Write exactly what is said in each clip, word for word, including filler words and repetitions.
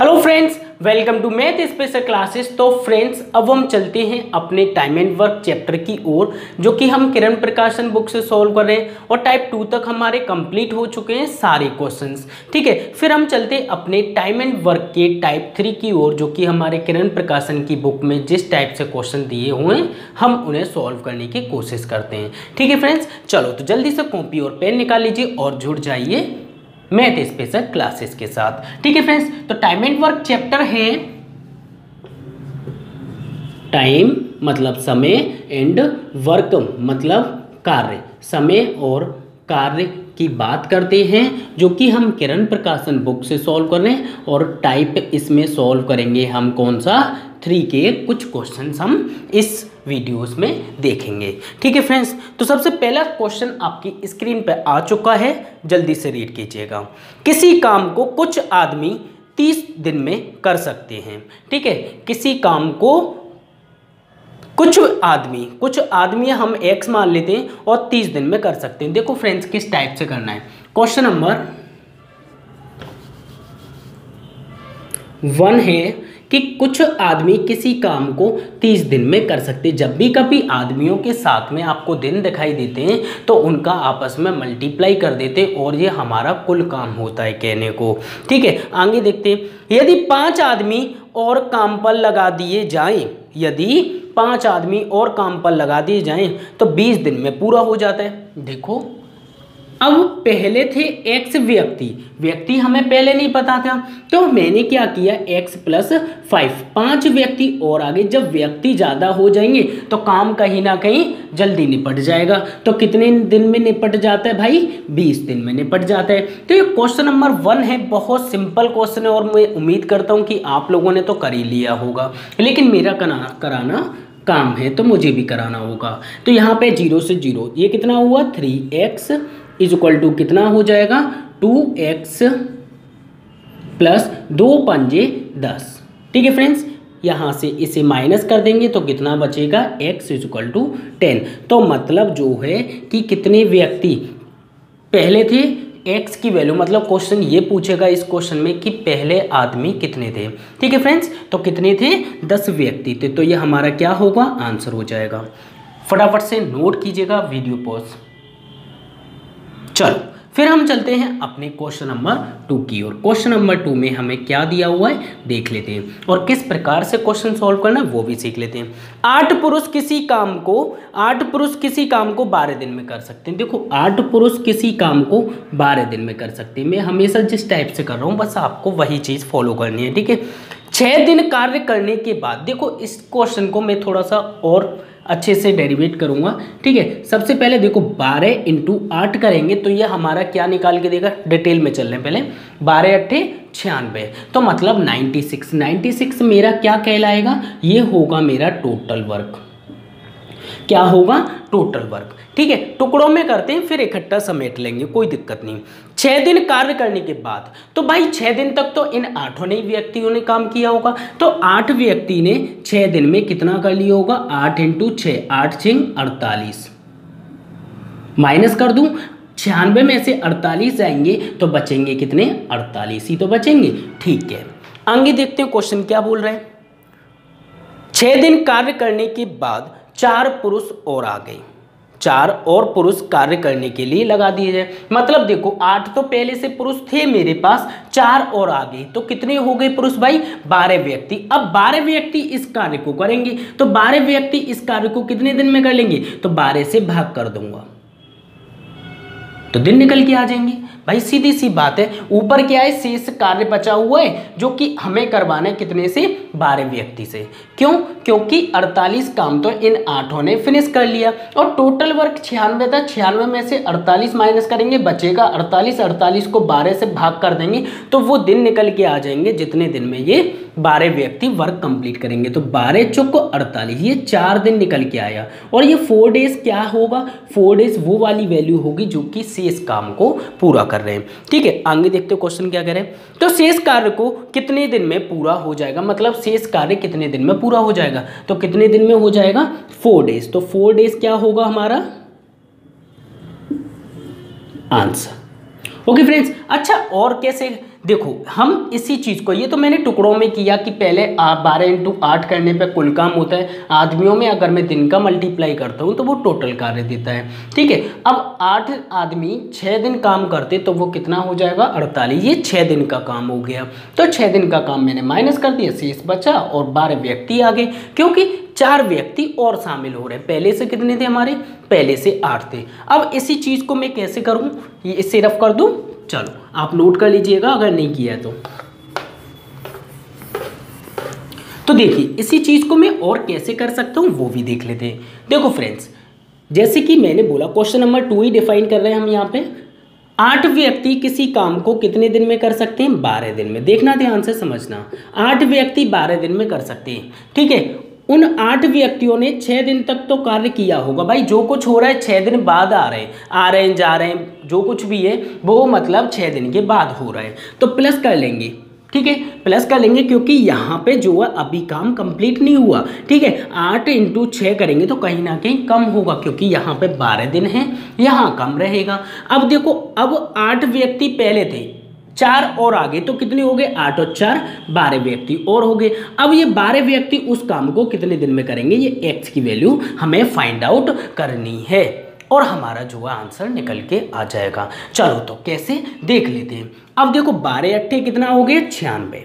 Hello friends, welcome to math special classes. तो friends, अब हम चलते हैं अपने टाइम एंड वर्क चैप्टर की ओर, जो कि हम किरण प्रकाशन बुक से सॉल्व कर रहे हैं और टाइप टू तक हमारे कंप्लीट हो चुके हैं सारे क्वेश्चंस। ठीक है, फिर हम चलते हैं अपने टाइम एंड वर्क के टाइप थ्री की ओर, जो कि हमारे किरण प्रकाशन की बुक में जिस टाइप से क्वेश्चन दिए हुए हैं हम उन्हें सॉल्व करने की कोशिश करते हैं। ठीक है फ्रेंड्स, चलो तो जल्दी से कॉपी और पेन निकाल लीजिए और जुड़ जाइए मैथ स्पेशल क्लासेस के साथ। ठीक है फ्रेंड्स, तो टाइम एंड वर्क चैप्टर है टाइम मतलब समय एंड वर्क मतलब कार्य, समय और कार्य की बात करते हैं जो कि हम किरण प्रकाशन बुक से सॉल्व कर रहे हैं। और टाइप इसमें सॉल्व करेंगे हम कौन सा, थ्री के कुछ क्वेश्चंस हम इस वीडियोस में देखेंगे। ठीक है फ्रेंड्स, तो सबसे पहला क्वेश्चन आपकी स्क्रीन पर आ चुका है, जल्दी से रीड कीजिएगा। किसी काम को कुछ आदमी तीस दिन में कर सकते हैं। ठीक है, किसी काम को कुछ आदमी कुछ आदमी हम एक्स मान लेते हैं और तीस दिन में कर सकते हैं। देखो फ्रेंड्स, किस टाइप से करना है। क्वेश्चन नंबर वन है कि कुछ आदमी किसी काम को तीस दिन में कर सकते हैं। जब भी कभी आदमियों के साथ में आपको दिन दिखाई देते हैं तो उनका आपस में मल्टीप्लाई कर देते हैं और ये हमारा कुल काम होता है कहने को। ठीक है, आगे देखते हैं। यदि पांच आदमी और काम पर लगा दिए जाएं यदि पांच आदमी और काम पर लगा दिए जाएं तो बीस दिन में पूरा हो जाता है। देखो, अब पहले थे x व्यक्ति व्यक्ति हमें पहले नहीं पता था, तो मैंने क्या किया, x प्लस फाइव पाँच व्यक्ति और आगे जब व्यक्ति ज़्यादा हो जाएंगे तो काम कहीं ना कहीं जल्दी निपट जाएगा। तो कितने दिन में निपट जाता है भाई, बीस दिन में निपट जाता है। तो ये क्वेश्चन नंबर वन है, बहुत सिंपल क्वेश्चन है और मैं उम्मीद करता हूँ कि आप लोगों ने तो कर ही लिया होगा, लेकिन मेरा कराना कराना काम है तो मुझे भी कराना होगा। तो यहाँ पर जीरो से जीरो, ये कितना हुआ, three X is equal to कितना हो जाएगा, टू एक्स प्लस दो पंजे दस। ठीक है फ्रेंड्स, यहाँ से इसे माइनस कर देंगे तो कितना बचेगा, x is equal to ten. तो मतलब जो है कि कितने व्यक्ति पहले थे, x की वैल्यू, मतलब क्वेश्चन ये पूछेगा इस क्वेश्चन में कि पहले आदमी कितने थे। ठीक है फ्रेंड्स, तो कितने थे, दस व्यक्ति थे। तो ये हमारा क्या होगा, आंसर हो जाएगा। फटाफट से नोट कीजिएगा, वीडियो पॉज। चलो फिर हम चलते हैं अपने क्वेश्चन नंबर टू की ओर। क्वेश्चन नंबर टू में हमें क्या दिया हुआ है देख लेते हैं और किस प्रकार से क्वेश्चन सॉल्व करना है वो भी सीख लेते हैं। आठ पुरुष किसी काम को आठ पुरुष किसी काम को बारह दिन में कर सकते हैं। देखो, आठ पुरुष किसी काम को बारह दिन में कर सकते हैं। मैं हमेशा जिस टाइप से कर रहा हूँ बस आपको वही चीज़ फॉलो करनी है। ठीक है, छः दिन कार्य करने के बाद, देखो इस क्वेश्चन को मैं थोड़ा सा और अच्छे से डेरिवेट करूंगा। ठीक है, सबसे पहले देखो बारह इंटू आठ करेंगे तो ये हमारा क्या निकाल के देगा, डिटेल में चल रहे हैं पहले। बारह अट्ठे छियानवे, तो मतलब छियानवे। छियानवे मेरा क्या कहलाएगा, ये होगा मेरा टोटल वर्क। क्या होगा, टोटल वर्क। ठीक है, टुकड़ों में करते हैं फिर इकट्ठा समेट लेंगे, कोई दिक्कत नहीं। छह दिन कार्य करने के बाद, तो भाई छह दिन तक तो इन आठों ने व्यक्तियों ने काम किया होगा, तो आठ व्यक्ति ने छह दिन में कितना कर लिया होगा, आठ इंटू छः, आठ छिंग अड़तालीस, माइनस कर दूं, छियानवे में से अड़तालीस जाएंगे तो बचेंगे कितने, अड़तालीस ही तो बचेंगे। ठीक है, आगे देखते हैं क्वेश्चन क्या बोल रहे हैं। छह दिन कार्य करने के बाद चार पुरुष और आ गए, चार और पुरुष कार्य करने के लिए लगा दिए जाए। मतलब देखो, आठ तो पहले से पुरुष थे मेरे पास, चार और आ गए तो कितने हो गए पुरुष भाई, बारह व्यक्ति। अब बारह व्यक्ति इस कार्य को करेंगे तो बारह व्यक्ति इस कार्य को कितने दिन में कर लेंगे, तो बारह से भाग कर दूंगा तो दिन निकल के आ जाएंगे। भाई सीधी सी बात है, ऊपर क्या है, शेष कार्य बचा हुआ है जो कि हमें करवाना है कितने से, बारह व्यक्ति से। क्यों, क्योंकि अड़तालीस काम तो इन आठों ने फिनिश कर लिया और टोटल वर्क छियानवे था, छियानवे में से अड़तालीस माइनस करेंगे बचेगा अड़तालीस, अड़तालीस को बारह से भाग कर देंगे तो वो दिन निकल के आ जाएंगे जितने दिन में ये बारह व्यक्ति वर्क कंप्लीट करेंगे। तो बारह चौको अड़तालीस, ये चार दिन निकल के आया और ये फोर डेज क्या होगा, फोर डेज वो वाली वैल्यू होगी जो कि शेष काम को पूरा कर रहे हैं। ठीक है, आगे देखते हैं क्वेश्चन क्या कह रहे हैं। तो शेष कार्य को कितने दिन में पूरा हो जाएगा, मतलब शेष कार्य कितने दिन में पूरा हो जाएगा, तो कितने दिन में हो जाएगा, फोर डेज। तो फोर डेज क्या होगा हमारा आंसर। ओके फ्रेंड्स, अच्छा और कैसे देखो हम इसी चीज़ को, ये तो मैंने टुकड़ों में किया कि पहले बारह इंटू आठ करने पे कुल काम होता है, आदमियों में अगर मैं दिन का मल्टीप्लाई करता हूँ तो वो टोटल कार्य देता है, ठीक है। अब आठ आदमी छः दिन काम करते तो वो कितना हो जाएगा, अड़तालीस। ये छः दिन का काम हो गया, तो छः दिन का काम मैंने माइनस कर दिया, शेष बचा और बारह व्यक्ति आ गए, क्योंकि चार व्यक्ति और शामिल हो रहे हैं। पहले से कितने थे हमारे, पहले से आठ थे। अब इसी चीज़ को मैं कैसे करूँ, ये सिर्फ कर दूँ, चलो आप नोट कर लीजिएगा अगर नहीं किया तो। तो देखिए इसी चीज़ को मैं और कैसे कर सकता हूँ वो भी देख लेते हैं। देखो फ्रेंड्स, जैसे कि मैंने बोला क्वेश्चन नंबर टू ही डिफाइन कर रहे हैं हम यहाँ पे, आठ व्यक्ति किसी काम को कितने दिन में कर सकते हैं, बारह दिन में। देखना ध्यान से समझना, आठ व्यक्ति बारह दिन में कर सकते हैं, ठीक है। उन आठ व्यक्तियों ने छः दिन तक तो कार्य किया होगा भाई, जो कुछ हो रहा है छः दिन बाद आ रहे हैं, आ रहे हैं जा रहे हैं, जो कुछ भी है वो मतलब छः दिन के बाद हो रहा है, तो प्लस कर लेंगे, ठीक है, प्लस कर लेंगे, क्योंकि यहाँ पे जो है अभी काम कंप्लीट नहीं हुआ, ठीक है। आठ इंटू छः करेंगे तो कहीं ना कहीं कम होगा, क्योंकि यहाँ पे बारह दिन है, यहाँ कम रहेगा। अब देखो, अब आठ व्यक्ति पहले थे, चार और आगे, तो कितने हो गए, आठ और चार बारह व्यक्ति और हो गए। अब ये बारह व्यक्ति उस काम को कितने दिन में करेंगे, ये एक्स की वैल्यू हमें फाइंड आउट करनी है और हमारा जो है आंसर निकल के आ जाएगा। चलो तो कैसे देख लेते हैं। अब देखो बारह अट्ठे कितना हो गया, छियानवे।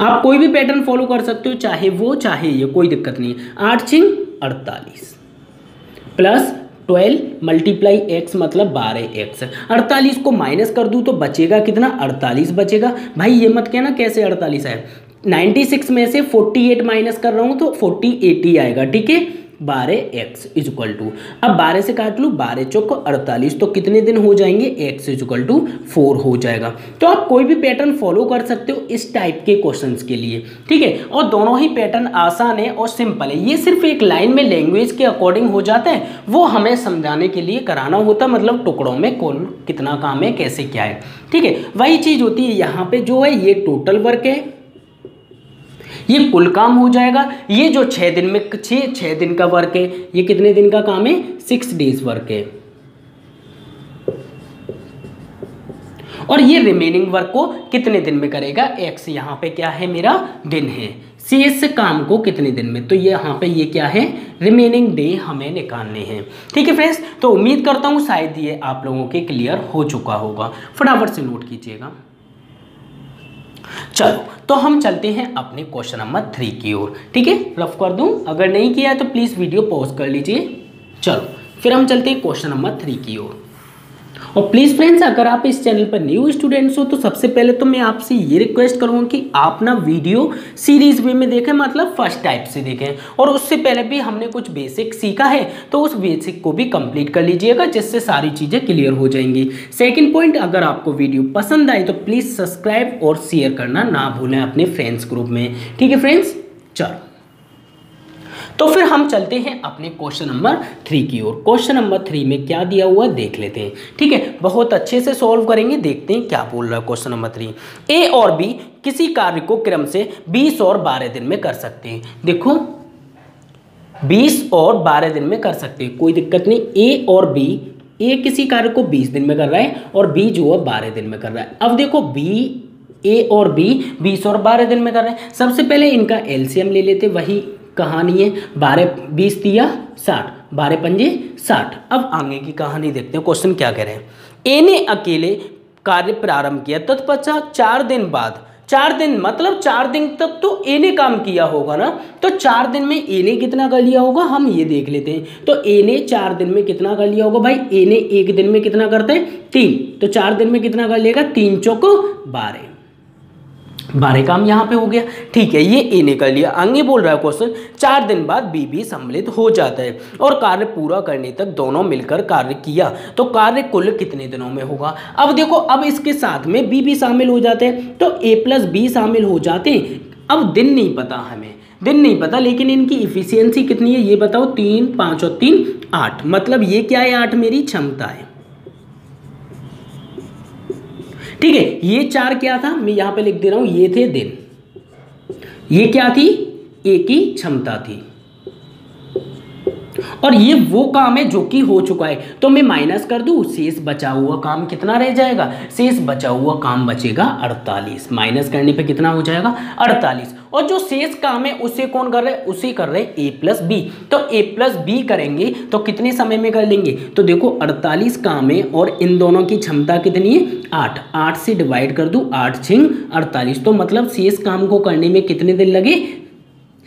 आप कोई भी पैटर्न फॉलो कर सकते हो, चाहे वो चाहे ये, कोई दिक्कत नहीं। आठ छिंग अड़तालीस प्लस ट्वेल्व मल्टीप्लाई एक्स मतलब बारह एक्स। अड़तालीस को माइनस कर दूँ तो बचेगा कितना, अड़तालीस बचेगा। भाई ये मत कहना कैसे अड़तालीस आए, छियानवे में से अड़तालीस माइनस कर रहा हूँ तो चालीस अस्सी आएगा, ठीक है। बारह एक्स इज इक्वल टू, अब बारह से काट लूँ, बारह चौक अड़तालीस, तो कितने दिन हो जाएंगे, X is equal to four हो जाएगा। तो आप कोई भी पैटर्न फॉलो कर सकते हो इस टाइप के क्वेश्चंस के लिए, ठीक है। और दोनों ही पैटर्न आसान है और सिंपल है, ये सिर्फ एक लाइन में लैंग्वेज के अकॉर्डिंग हो जाता है, वो हमें समझाने के लिए कराना होता, मतलब टुकड़ों में कौन कितना काम है, कैसे क्या है, ठीक है। वही चीज़ होती है यहाँ पर, जो है ये टोटल वर्क है, ये कुल काम हो जाएगा। ये जो छः दिन में छः छः दिन का वर्क है, ये कितने दिन का काम है, सिक्स डेज वर्क है, और ये रिमेनिंग वर्क को कितने दिन में करेगा, एक्स यहाँ पे क्या है मेरा दिन है, शेष काम को कितने दिन में, तो ये यहाँ पे ये क्या है, रिमेनिंग डे हमें निकालने हैं, ठीक है फ्रेंड्स। तो उम्मीद करता हूँ शायद ये आप लोगों के क्लियर हो चुका होगा, फटाफट से नोट कीजिएगा। चलो तो हम चलते हैं अपने क्वेश्चन नंबर थ्री की ओर, ठीक है। रफ कर दूं, अगर नहीं किया है तो प्लीज़ वीडियो पॉज कर लीजिए। चलो फिर हम चलते हैं क्वेश्चन नंबर थ्री की ओर। और प्लीज़ फ्रेंड्स, अगर आप इस चैनल पर न्यू स्टूडेंट्स हो तो सबसे पहले तो मैं आपसे ये रिक्वेस्ट करूँगा कि आप ना वीडियो सीरीज वे में देखें, मतलब फर्स्ट टाइप से देखें, और उससे पहले भी हमने कुछ बेसिक सीखा है तो उस बेसिक को भी कंप्लीट कर लीजिएगा, जिससे सारी चीज़ें क्लियर हो जाएंगी। सेकेंड पॉइंट, अगर आपको वीडियो पसंद आए तो प्लीज़ सब्सक्राइब और शेयर करना ना भूलें अपने फ्रेंड्स ग्रुप में, ठीक है फ्रेंड्स। चलो तो फिर हम चलते हैं अपने क्वेश्चन नंबर थ्री की ओर। क्वेश्चन नंबर थ्री में क्या दिया हुआ देख लेते हैं, ठीक है, बहुत अच्छे से सॉल्व करेंगे, देखते हैं क्या बोल रहा है क्वेश्चन नंबर थ्री। ए और बी किसी कार्य को क्रम से बीस और बारह दिन में कर सकते हैं। देखो बीस और बारह दिन में कर सकते हैं, कोई दिक्कत नहीं। ए और बी, ए किसी कार्य को बीस दिन में कर रहा है और बी जो है बारह दिन में कर रहा है। अब देखो बी, ए और बी बीस और बारह दिन में कर रहे हैं। सबसे पहले इनका एलसीएम ले लेते, वही कहानी है, बारह बीस दिया साठ, बारह पंजे साठ। अब आगे की कहानी देखते हैं, क्वेश्चन क्या कह रहे हैं। ए ने अकेले कार्य प्रारंभ किया, तत्पश्चात चार दिन बाद, चार दिन मतलब चार दिन तक तो ए ने काम किया होगा ना, तो चार दिन में ए ने कितना कर लिया होगा हम ये देख लेते हैं। तो ए ने चार दिन में कितना कर लिया होगा, भाई ए ने एक दिन में कितना करता है, तीन, तो चार दिन में कितना कर लेगा, तीन चौक बारह, बारह काम यहाँ पे हो गया, ठीक है, ये ए ने कर लिया। आगे बोल रहा है क्वेश्चन, चार दिन बाद बी भी सम्मिलित हो जाता है और कार्य पूरा करने तक दोनों मिलकर कार्य किया, तो कार्य कुल कितने दिनों में होगा। अब देखो, अब इसके साथ में बी भी शामिल हो जाते हैं, तो ए प्लस बी शामिल हो जाते हैं। अब दिन नहीं पता हमें, दिन नहीं पता, लेकिन इनकी इफिशियंसी कितनी है ये बताओ, तीन, पाँच और तीन आठ, मतलब ये क्या है, आठ मेरी क्षमता है, ठीक है। ये चार क्या था, मैं यहां पे लिख दे रहा हूं, ये थे दिन, ये क्या थी, ए की क्षमता थी, और ये वो काम है जो कि हो चुका है, तो मैं माइनस कर दूं, शेष बचा हुआ काम कितना रह जाएगा, शेष बचा हुआ काम बचेगा अड़तालीस, माइनस करने पे कितना हो जाएगा अड़तालीस। और जो शेष काम है उसे कौन कर रहे हैं, उसे कर रहे हैं ए प्लस बी, तो ए प्लस बी करेंगे तो कितने समय में कर लेंगे, तो देखो अड़तालीस काम है और इन दोनों की क्षमता कितनी है आठ, आठ से डिवाइड कर दूं, आठ छिंग अड़तालीस, तो मतलब शेष काम को करने में कितने दिन लगे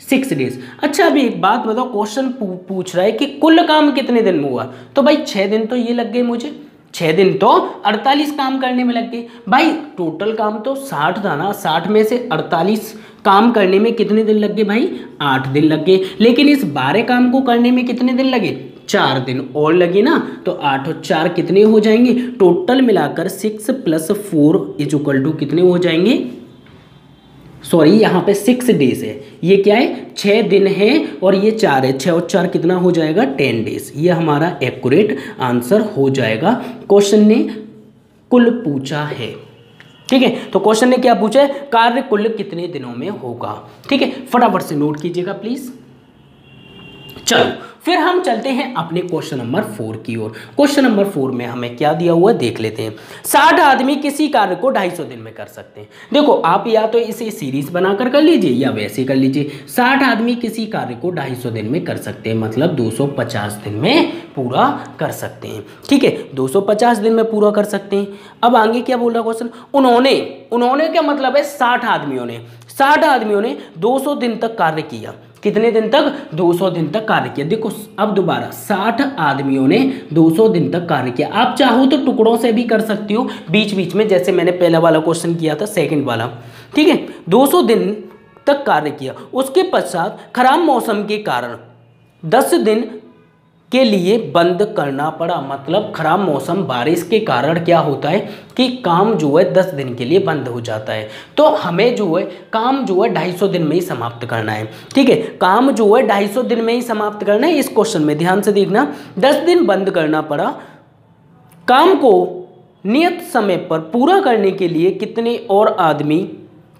सिक्स डेज। अच्छा अभी एक बात बताओ, क्वेश्चन पूछ रहा है कि कुल काम कितने दिन में हुआ, तो भाई छः दिन तो ये लग गए मुझे, छः दिन तो अड़तालीस काम करने में लग गए, भाई टोटल काम तो साठ था ना, साठ में से अड़तालीस काम करने में कितने दिन लग गए भाई आठ दिन लग गए, लेकिन इस बारह काम को करने में कितने दिन लगे चार दिन और लगे ना, तो आठ और चार कितने हो जाएंगे, टोटल मिलाकर six plus four is equal to कितने हो जाएंगे, सॉरी यहाँ पे सिक्स डेज है, ये क्या है छः दिन है और ये चार है, छः और चार कितना हो जाएगा टेन डेज, ये हमारा एक्यूरेट आंसर हो जाएगा। क्वेश्चन ने कुल पूछा है, ठीक है, तो क्वेश्चन ने क्या पूछा है, कार्य कुल कितने दिनों में होगा, ठीक है, फटाफट से नोट कीजिएगा प्लीज। चलो फिर हम चलते हैं अपने क्वेश्चन नंबर फोर की ओर। क्वेश्चन नंबर फोर में हमें क्या दिया हुआ देख लेते हैं, साठ आदमी किसी कार्य को ढाई सौ दिन में कर सकते हैं। देखो आप या तो इसे सीरीज बनाकर कर लीजिए या वैसे कर लीजिए, साठ आदमी किसी कार्य को ढाई सौ दिन में कर सकते हैं, मतलब दो सौ पचास दिन में पूरा कर सकते हैं, ठीक है, दो सौ पचास दिन में पूरा कर सकते हैं। अब आगे क्या बोल रहा क्वेश्चन, उन्होंने, उन्होंने क्या मतलब है साठ आदमियों ने, साठ आदमियों ने दो सौ दिन तक कार्य किया, कितने दिन तक दो सौ दिन तक कार्य किया। देखो अब दोबारा साठ आदमियों ने दो सौ दिन तक कार्य किया, आप चाहो तो टुकड़ों से भी कर सकती हो बीच बीच में, जैसे मैंने पहला वाला क्वेश्चन किया था सेकंड वाला, ठीक है, दो सौ दिन तक कार्य किया, उसके पश्चात खराब मौसम के कारण दस दिन के लिए बंद करना पड़ा, मतलब खराब मौसम बारिश के कारण क्या होता है कि काम जो है दस दिन के लिए बंद हो जाता है, तो हमें जो है काम जो है ढाई सौ दिन में ही समाप्त करना है, ठीक है, काम जो है ढाई सौ दिन में ही समाप्त करना है। इस क्वेश्चन में ध्यान से देखना, दस दिन बंद करना पड़ा, काम को नियत समय पर पूरा करने के लिए कितने और आदमी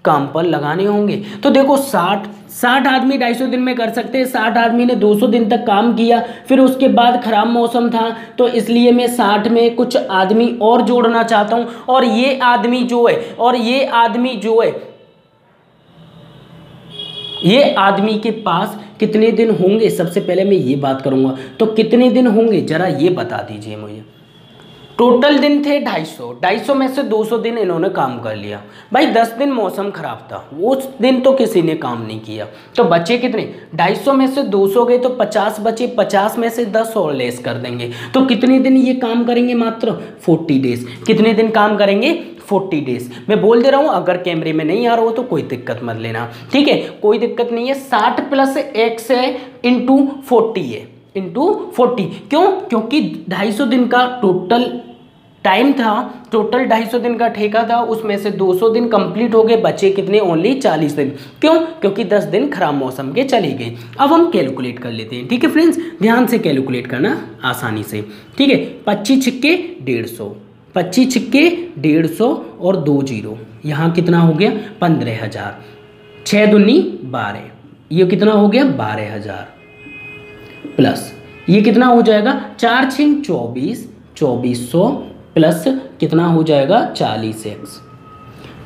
काम पर लगाने होंगे, तो देखो साठ साठ आदमी ढाई सौ दिन में कर सकते हैं, साठ आदमी ने दो सौ दिन तक काम किया, फिर उसके बाद खराब मौसम था तो इसलिए मैं साठ में कुछ आदमी और जोड़ना चाहता हूं, और ये आदमी जो है और ये आदमी जो है ये आदमी के पास कितने दिन होंगे, सबसे पहले मैं ये बात करूंगा तो कितने दिन होंगे जरा ये बता दीजिए मुझे। टोटल दिन थे ढाई सौ, ढाई सौ में से दो सौ दिन इन्होंने काम कर लिया, भाई दस दिन मौसम ख़राब था उस दिन तो किसी ने काम नहीं किया, तो बचे कितने, ढाई सौ में से दो सौ गए तो पचास बचे, पचास में से दस और लेस कर देंगे तो कितने दिन ये काम करेंगे, मात्र चालीस डेज, कितने दिन काम करेंगे चालीस डेज। मैं बोल दे रहा हूँ अगर कैमरे में नहीं आ रहा हो तो कोई दिक्कत मत लेना, ठीक है, कोई दिक्कत नहीं है। साठ प्लस एक्स है इंटू फोर्टी है इंटू फोर्टी, क्यों, क्योंकि ढाई सौ दिन का टोटल टाइम था, टोटल ढाई सौ दिन का ठेका था, उसमें से दो सौ दिन कंप्लीट हो गए, बचे कितने ओनली चालीस दिन, क्यों, क्योंकि दस दिन खराब मौसम के चले गए। अब हम कैलकुलेट कर लेते हैं, ठीक है फ्रेंड्स, ध्यान से कैलकुलेट करना आसानी से, ठीक है, पच्चीस छिक्के डेढ़ सौ, पच्चीस छिक्के डेढ़ सौ और दो जीरो, यहाँ कितना हो गया पंद्रह हज़ार, छः दुनी बारह, ये कितना हो गया बारह हज़ार प्लस ये कितना हो जाएगा चार छिंग चौबीस, चौबीस सौ प्लस कितना हो जाएगा चालीस एक्स,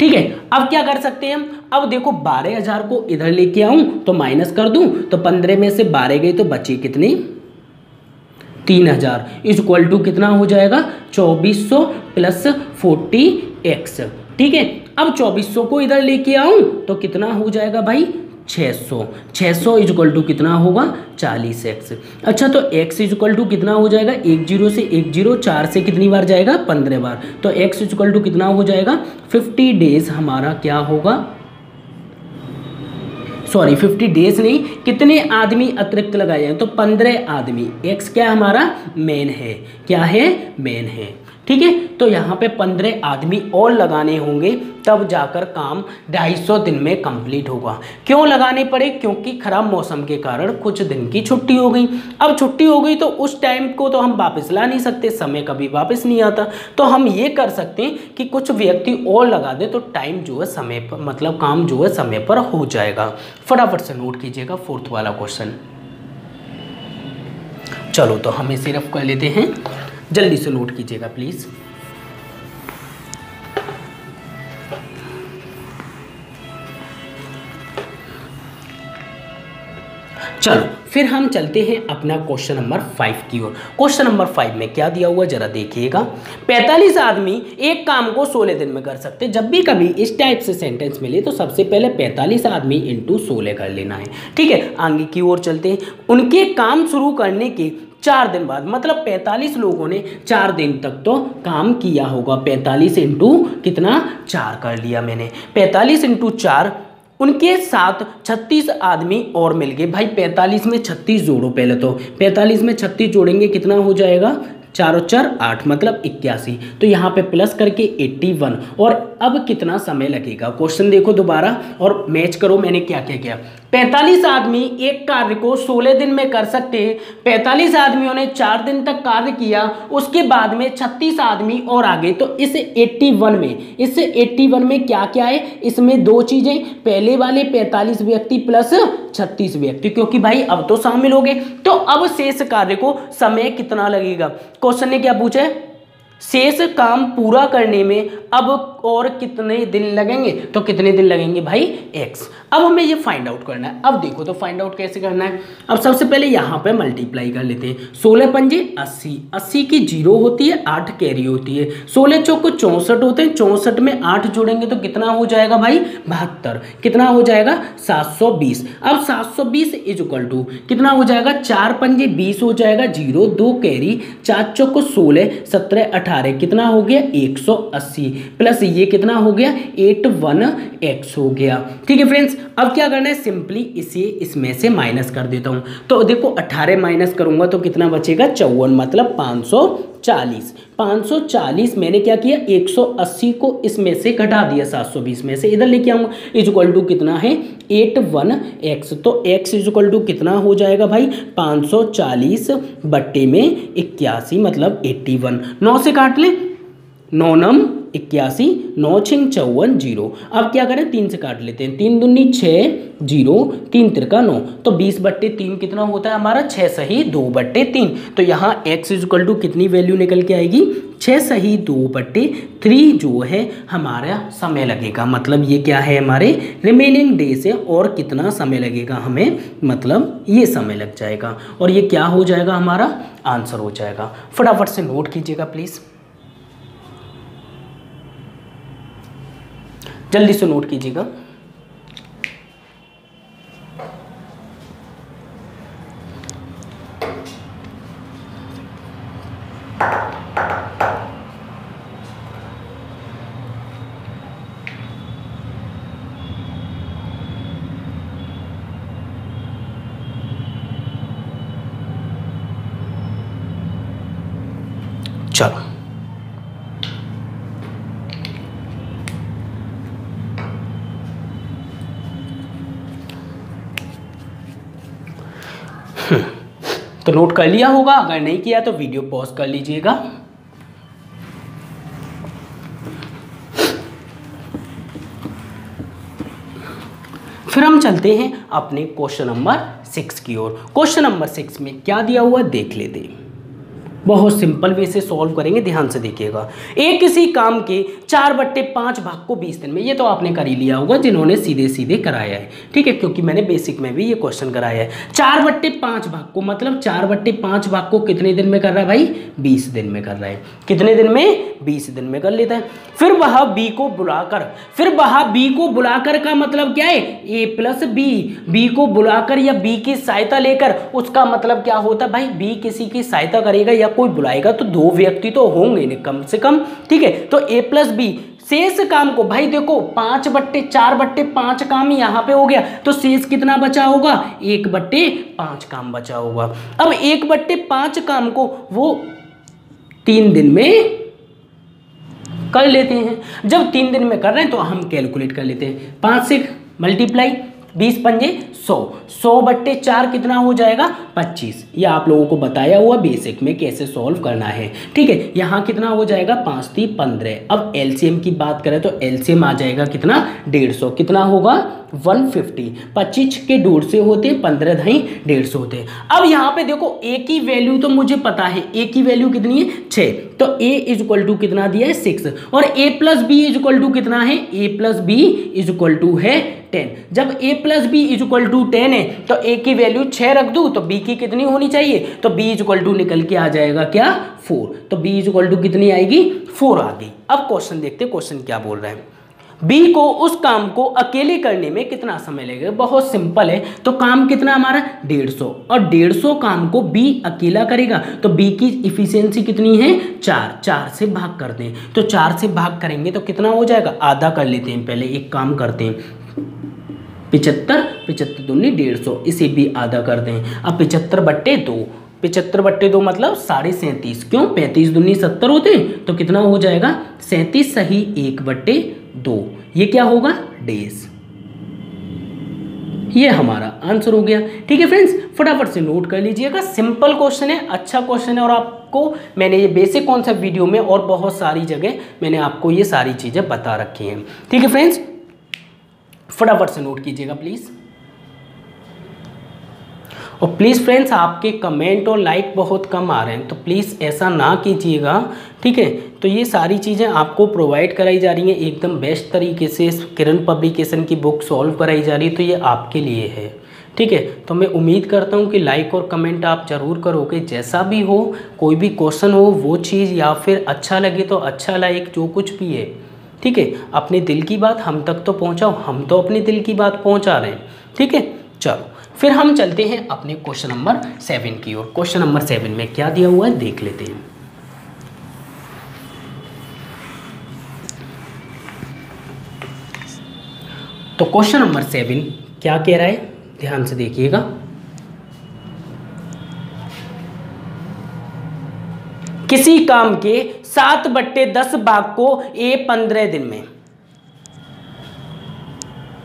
ठीक है। अब क्या कर सकते हैं हम, अब देखो बारह हजार को इधर लेके आऊं तो माइनस कर दूं तो पंद्रह में से बारह गए तो बचे कितने तीन हजार, इज इक्वल टू कितना हो जाएगा चौबीस सौ प्लस फोर्टी एक्स, ठीक है। अब चौबीस सौ को इधर लेके आऊं तो कितना हो जाएगा भाई छः सौ, छः सौ इज इक्वल टू कितना होगा चालीस एक्स। अच्छा तो x इज इक्वल टू कितना हो जाएगा, एक जीरो से एक जीरो, चार से कितनी बार जाएगा पंद्रह बार, तो x इज इक्वल टू कितना हो जाएगा फिफ्टी डेज, हमारा क्या होगा, सॉरी फिफ्टी डेज नहीं, कितने आदमी अतिरिक्त लगाए हैं तो पंद्रह आदमी, x क्या हमारा मेन है, क्या है मेन है, ठीक है, तो यहाँ पे पंद्रह आदमी और लगाने होंगे तब जाकर काम ढाई सौ दिन में कंप्लीट होगा। क्यों लगाने पड़े, क्योंकि खराब मौसम के कारण कुछ दिन की छुट्टी हो गई, अब छुट्टी हो गई तो उस टाइम को तो हम वापस ला नहीं सकते, समय कभी वापस नहीं आता, तो हम ये कर सकते हैं कि कुछ व्यक्ति और लगा दे तो टाइम जो है समय पर, मतलब काम जो है समय पर हो जाएगा। फटाफट से नोट कीजिएगा फोर्थ वाला क्वेश्चन। चलो तो हम इसे रफ कर लेते हैं, जल्दी से नोट कीजिएगा प्लीज। चलो फिर हम चलते हैं अपना क्वेश्चन नंबर फाइव की ओर। क्वेश्चन नंबर फाइव में क्या दिया हुआ जरा देखिएगा। पैंतालीस आदमी एक काम को सोलह दिन में कर सकते। जब भी कभी इस टाइप से सेंटेंस मिले तो सबसे पहले पैंतालीस आदमी इंटू सोलह कर लेना है, ठीक है। आगे की ओर चलते हैं। उनके काम शुरू करने के चार दिन बाद, मतलब पैंतालीस लोगों ने चार दिन तक तो काम किया होगा। पैंतालीस इंटू कितना, चार कर लिया मैंने। पैंतालीस इंटू चार, उनके साथ छत्तीस आदमी और मिल गए। भाई पैंतालीस में छत्तीस जोड़ो, पहले तो पैंतालीस में छत्तीस जोड़ेंगे कितना हो जाएगा, चार और चार आठ, मतलब इक्यासी। तो यहाँ पे प्लस करके इक्यासी। और अब कितना समय लगेगा, क्वेश्चन देखो दोबारा और मैच करो मैंने क्या क्या किया। पैंतालीस आदमी एक कार्य को सोलह दिन में कर सकते हैं। पैंतालीस आदमियों ने चार दिन तक कार्य किया, उसके बाद में छत्तीस आदमी और आ गए। तो इस इक्यासी में, इस इक्यासी में क्या क्या है, इसमें दो चीजें, पहले वाले पैंतालीस व्यक्ति प्लस छत्तीस व्यक्ति, क्योंकि भाई अब तो शामिल हो गए। तो अब शेष कार्य को समय कितना लगेगा, क्वेश्चन ने क्या पूछा है, शेष काम पूरा करने में अब और कितने दिन लगेंगे। तो कितने दिन लगेंगे भाई, एक्स। अब हमें ये फाइंड आउट करना है। अब देखो तो फाइंड आउट कैसे करना है। अब सबसे पहले यहाँ पे मल्टीप्लाई कर लेते हैं। सोलह पंजे अस्सी, अस्सी की जीरो होती है, आठ कैरी होती है। सोलह चौको चौंसठ होते हैं, चौंसठ में आठ जोड़ेंगे तो कितना हो जाएगा भाई, बहत्तर। कितना हो जाएगा, सात सौ बीस। अब सात सौ बीस इज इक्वल टू कितना हो जाएगा, चार पंजे बीस हो जाएगा, जीरो दो कैरी, चार चौको सोलह, सत्रह अठारह, कितना हो गया एक सौ अस्सी, प्लस ये कितना हो गया इक्यासी एक्स हो गया, ठीक है फ्रेंड्स। अब क्या करना है, सिंपली इसे इसमें से माइनस कर देता हूं। तो देखो अठारह माइनस करूंगा तो कितना बचेगा, चौवन, मतलब पाँच सौ चालीस। पाँच सौ चालीस मैंने क्या किया, एक सौ अस्सी को इसमें से घटा दिया, सात सौ बीस में से इधर लेके आऊंगा, इज इक्वल टू कितना है इक्यासी एक्स। तो x इज इक्वल टू कितना हो जाएगा भाई, पाँच सौ चालीस बट्टे में इक्यासी, मतलब इक्यासी। नौ से काट लें, नौ नम इक्यासी, नौ छिंग चौवन, जीरो। अब क्या करें, तीन से काट लेते हैं, तीन दूनी छः, जीरो, तीन तिरका नौ, तो बीस बट्टे तीन कितना होता है हमारा, छः सही दो बट्टे तीन। तो यहाँ x इज इक्वल टू कितनी वैल्यू निकल के आएगी, छः सही दो बट्टे थ्री, जो है हमारा समय लगेगा, मतलब ये क्या है हमारे रिमेनिंग डे से और कितना समय लगेगा हमें, मतलब ये समय लग जाएगा। और ये क्या हो जाएगा हमारा आंसर हो जाएगा। फटाफट से नोट कीजिएगा प्लीज़, जल्दी से नोट कीजिएगा। चलो तो नोट कर लिया होगा, अगर नहीं किया तो वीडियो पॉज कर लीजिएगा। फिर हम चलते हैं अपने क्वेश्चन नंबर सिक्स की ओर। क्वेश्चन नंबर सिक्स में क्या दिया हुआ देख लेते हैं, बहुत सिंपल वे से सॉल्व करेंगे, ध्यान से देखिएगा। एक किसी काम के चार बट्टे पाँच भाग को बीस दिन में, ये तो आपने कर ही लिया होगा जिन्होंने सीधे सीधे कराया है, ठीक है, क्योंकि मैंने बेसिक में भी ये क्वेश्चन कराया है। चार बट्टे पाँच भाग को, मतलब चार बट्टे पाँच भाग को कितने दिन में कर रहा है भाई, बीस दिन में कर रहा है। कितने दिन में, बीस दिन में कर लेता है। फिर वह बी को बुलाकर, फिर वह बी को बुलाकर का मतलब क्या है, ए प्लस बी। बी को बुलाकर या बी की सहायता लेकर, उसका मतलब क्या होता है भाई, बी किसी की सहायता करेगा या कोई बुलाएगा तो दो व्यक्ति तो होंगे कम से कम, ठीक है। तो a प्लस बी, शेष काम को भाई देखो पांच बट्टे चार बट्टे पांच काम यहाँ पे हो गया, तो शेष कितना बचा होगा, एक बट्टे पांच काम बचा होगा। अब एक बट्टे पांच काम को वो तीन दिन में कर लेते हैं। जब तीन दिन में कर रहे हैं तो हम कैलकुलेट कर लेते हैं। पांच से मल्टीप्लाई, बीस पंजे सौ, सौ बट्टे चार कितना हो जाएगा, पच्चीस। ये आप लोगों को बताया हुआ बेसिक में कैसे सॉल्व करना है, ठीक है। यहाँ कितना हो जाएगा, पाँच तीन पंद्रह। अब एलसीएम की बात करें तो एलसीएम आ जाएगा कितना, डेढ़ सौ। कितना होगा, वन फिफ्टी, पच्चीस के दूर से होते, पंद्रह ढाई डेढ़ सौ होते। अब यहाँ पे देखो ए की वैल्यू तो मुझे पता है, ए की वैल्यू कितनी है छः, तो ए इज इक्वल टू कितना दिया है सिक्स, और A plus B is equal to कितना है, A plus B is equal to है टेन। जब a plus B is equal to ten है तो a की वैल्यू छः रख दूँ तो b की कितनी होनी चाहिए, तो b इज इक्वल टू निकल के आ जाएगा क्या फोर, तो b इज इक्वल टू कितनी आएगी फोर आ गई। अब क्वेश्चन देखते हैं क्वेश्चन क्या बोल रहा है, B को उस काम को अकेले करने में कितना समय लगेगा। बहुत सिंपल है, तो काम कितना हमारा डेढ़ सौ, और डेढ़ सौ काम को B अकेला करेगा तो B की इफिशियंसी कितनी है चार, चार से भाग कर दें, तो चार से भाग करेंगे तो कितना हो जाएगा, आधा कर लेते हैं पहले, एक काम करते हैं पिचहत्तर, पिचहत्तर दूनी डेढ़ सौ, इसे भी आधा कर दें। अब पिचहत्तर बट्टे दो, पिचहत्तर बट्टे दो मतलब साढ़े सैंतीस, क्यों पैंतीस दूनी सत्तर होते, तो कितना हो जाएगा सैंतीस सही एक बट्टे दो, ये क्या होगा डेज, ये हमारा आंसर हो गया। ठीक है फ्रेंड्स, फटाफट से नोट कर लीजिएगा, सिंपल क्वेश्चन है, अच्छा क्वेश्चन है, और आपको मैंने ये बेसिक कॉन्सेप्ट वीडियो में और बहुत सारी जगह मैंने आपको ये सारी चीज़ें बता रखी हैं। ठीक है फ्रेंड्स, फटाफट से नोट कीजिएगा प्लीज़, और प्लीज़ फ्रेंड्स आपके कमेंट और लाइक बहुत कम आ रहे हैं तो प्लीज़ ऐसा ना कीजिएगा। ठीक है, तो ये सारी चीज़ें आपको प्रोवाइड कराई जा रही हैं एकदम बेस्ट तरीके से, किरण पब्लिकेशन की बुक सॉल्व कराई जा रही है, तो ये आपके लिए है। ठीक है, तो मैं उम्मीद करता हूँ कि लाइक और कमेंट आप ज़रूर करोगे, जैसा भी हो, कोई भी क्वेश्चन हो वो चीज़, या फिर अच्छा लगे तो अच्छा लाइक, जो कुछ भी है। ठीक है, अपने दिल की बात हम तक तो पहुँचाओ, हम तो अपने दिल की बात पहुँचा रहे हैं। ठीक है, चलो फिर हम चलते हैं अपने क्वेश्चन नंबर सेवन की ओर। क्वेश्चन नंबर सेवन में क्या दिया हुआ है देख लेते हैं। तो क्वेश्चन नंबर सेवन क्या कह रहा है, ध्यान से देखिएगा। किसी काम के सात बट्टे दस भाग को ए पंद्रह दिन में,